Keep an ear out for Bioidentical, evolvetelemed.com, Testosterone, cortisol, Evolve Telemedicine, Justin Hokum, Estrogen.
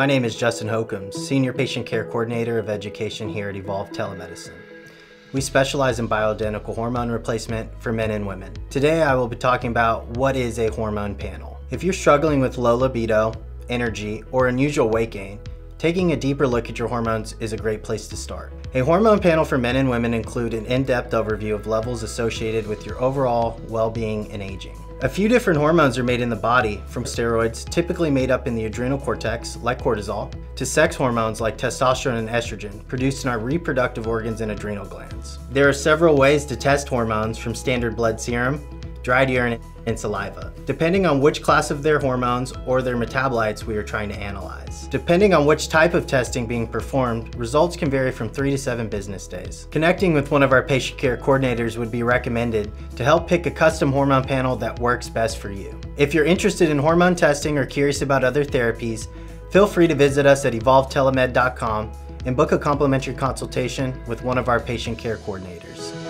My name is Justin Hokum, Senior Patient Care Coordinator of Education here at Evolve Telemedicine. We specialize in bioidentical hormone replacement for men and women. Today I will be talking about what is a hormone panel. If you're struggling with low libido, energy, or unusual weight gain, taking a deeper look at your hormones is a great place to start. A hormone panel for men and women includes an in-depth overview of levels associated with your overall well-being and aging. A few different hormones are made in the body, from steroids, typically made up in the adrenal cortex, like cortisol, to sex hormones like testosterone and estrogen, produced in our reproductive organs and adrenal glands. There are several ways to test hormones, from standard blood serum, dried urine, and saliva, depending on which class of their hormones or their metabolites we are trying to analyze. Depending on which type of testing being performed, results can vary from 3 to 7 business days. Connecting with one of our patient care coordinators would be recommended to help pick a custom hormone panel that works best for you. If you're interested in hormone testing or curious about other therapies, feel free to visit us at evolvetelemed.com and book a complimentary consultation with one of our patient care coordinators.